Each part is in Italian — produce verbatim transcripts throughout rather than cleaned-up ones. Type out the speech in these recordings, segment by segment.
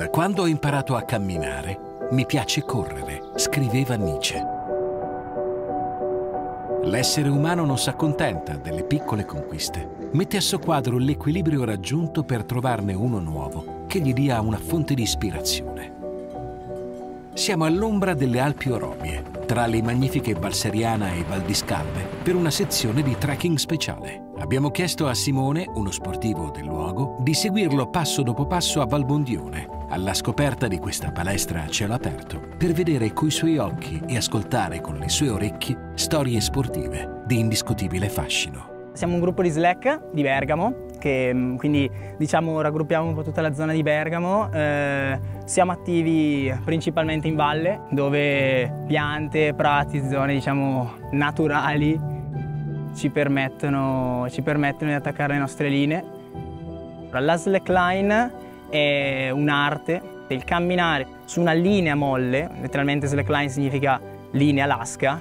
Da quando ho imparato a camminare, mi piace correre, scriveva Nietzsche. L'essere umano non si accontenta delle piccole conquiste. Mette a suo quadro l'equilibrio raggiunto per trovarne uno nuovo, che gli dia una fonte di ispirazione. Siamo all'ombra delle Alpi Orobie, tra le magnifiche Valseriana e Val di Scalve, per una sezione di trekking speciale. Abbiamo chiesto a Simone, uno sportivo del luogo, di seguirlo passo dopo passo a Valbondione, alla scoperta di questa palestra a cielo aperto, per vedere coi suoi occhi e ascoltare con le sue orecchie storie sportive di indiscutibile fascino. Siamo un gruppo di Slack di Bergamo, che quindi diciamo raggruppiamo un po' tutta la zona di Bergamo. Eh, siamo attivi principalmente in valle, dove piante, prati, zone diciamo naturali ci permettono, ci permettono di attaccare le nostre linee. La slackline è un'arte del camminare su una linea molle, letteralmente slackline significa linea lasca,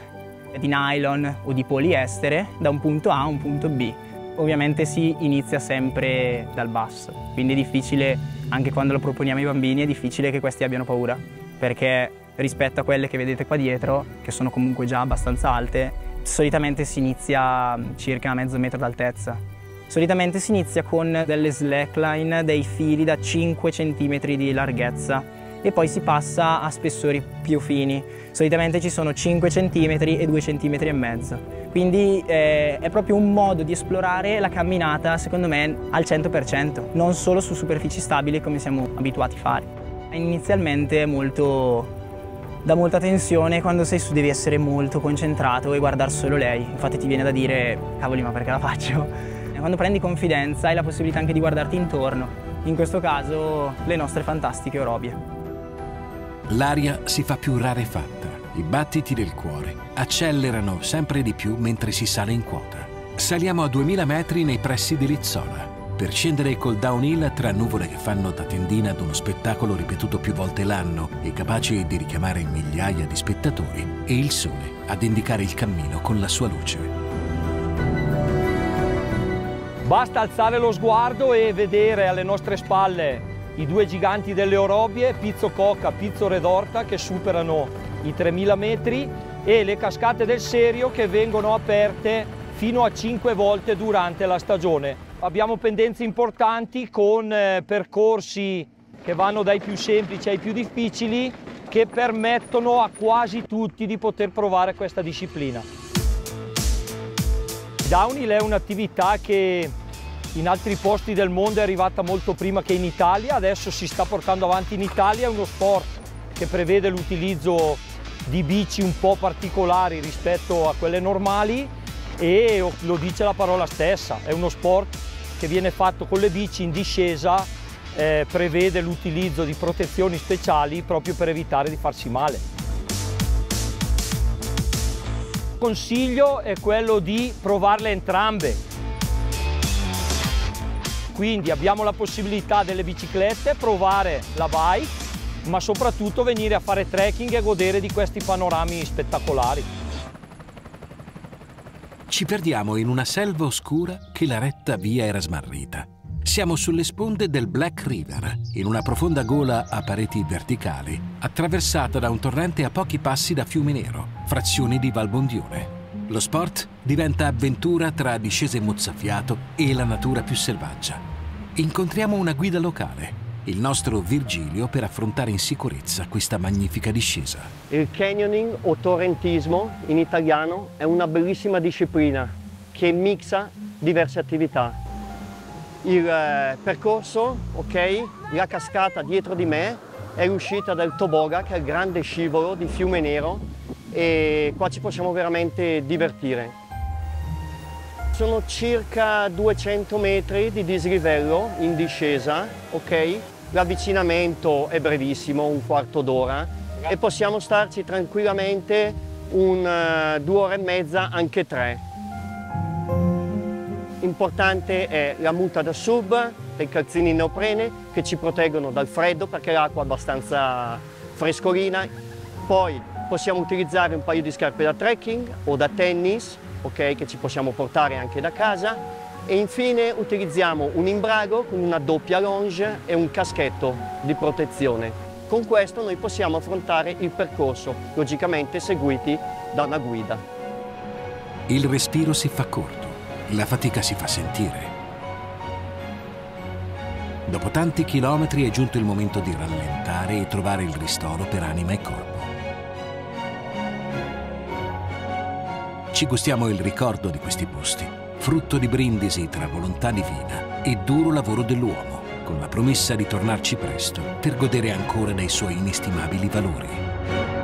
di nylon o di poliestere, da un punto A a un punto B. Ovviamente si inizia sempre dal basso, quindi è difficile, anche quando lo proponiamo ai bambini, è difficile che questi abbiano paura, perché rispetto a quelle che vedete qua dietro, che sono comunque già abbastanza alte, solitamente si inizia circa a mezzo metro d'altezza. Solitamente si inizia con delle slackline, dei fili da cinque centimetri di larghezza, e poi si passa a spessori più fini. Solitamente ci sono cinque centimetri e due centimetri e mezzo. Quindi eh, è proprio un modo di esplorare la camminata, secondo me, al cento per cento, non solo su superfici stabili come siamo abituati a fare. Inizialmente molto, da molta tensione, quando sei su devi essere molto concentrato e guardare solo lei. Infatti ti viene da dire, cavoli, ma perché la faccio? E quando prendi confidenza hai la possibilità anche di guardarti intorno, in questo caso le nostre fantastiche orobie. L'aria si fa più rarefatta, i battiti del cuore accelerano sempre di più mentre si sale in quota. Saliamo a duemila metri nei pressi di Lizzona, per scendere col downhill tra nuvole che fanno da tendina ad uno spettacolo ripetuto più volte l'anno e capaci di richiamare migliaia di spettatori, e il sole ad indicare il cammino con la sua luce. Basta alzare lo sguardo e vedere alle nostre spalle i due giganti delle Orobie, Pizzo Coca, Pizzo Redorta, che superano i tremila metri, e le cascate del Serio, che vengono aperte fino a cinque volte durante la stagione. Abbiamo pendenze importanti con eh, percorsi che vanno dai più semplici ai più difficili, che permettono a quasi tutti di poter provare questa disciplina. Downhill è un'attività che in altri posti del mondo è arrivata molto prima che in Italia, adesso si sta portando avanti in Italia. È uno sport che prevede l'utilizzo di bici un po' particolari rispetto a quelle normali, e lo dice la parola stessa, è uno sport che viene fatto con le bici in discesa, eh, prevede l'utilizzo di protezioni speciali proprio per evitare di farsi male. Il consiglio è quello di provarle entrambe. Quindi abbiamo la possibilità delle biciclette, provare la bike, ma soprattutto venire a fare trekking e godere di questi panorami spettacolari. Ci perdiamo in una selva oscura che la retta via era smarrita. Siamo sulle sponde del Black River, in una profonda gola a pareti verticali, attraversata da un torrente a pochi passi da Fiume Nero, frazione di Valbondione. Lo sport diventa avventura tra discese mozzafiato e la natura più selvaggia. Incontriamo una guida locale, il nostro Virgilio, per affrontare in sicurezza questa magnifica discesa. Il canyoning, o torrentismo in italiano, è una bellissima disciplina che mixa diverse attività. Il eh, percorso, ok, la cascata dietro di me è l'uscita del toboga, che è il grande scivolo di Fiume Nero, e qua ci possiamo veramente divertire. Sono circa duecento metri di dislivello in discesa, ok? L'avvicinamento è brevissimo, un quarto d'ora, e possiamo starci tranquillamente un, uh, due ore e mezza, anche tre. Importante è la muta da sub, dei calzini neoprene che ci proteggono dal freddo, perché l'acqua è abbastanza frescolina. Poi possiamo utilizzare un paio di scarpe da trekking o da tennis, ok, che ci possiamo portare anche da casa, e infine utilizziamo un imbrago con una doppia longe e un caschetto di protezione. Con questo noi possiamo affrontare il percorso, logicamente seguiti da una guida. Il respiro si fa corto, la fatica si fa sentire. Dopo tanti chilometri è giunto il momento di rallentare e trovare il ristoro per anima e corpo. Ci gustiamo il ricordo di questi posti, frutto di brindisi tra volontà divina e duro lavoro dell'uomo, con la promessa di tornarci presto per godere ancora dei suoi inestimabili valori.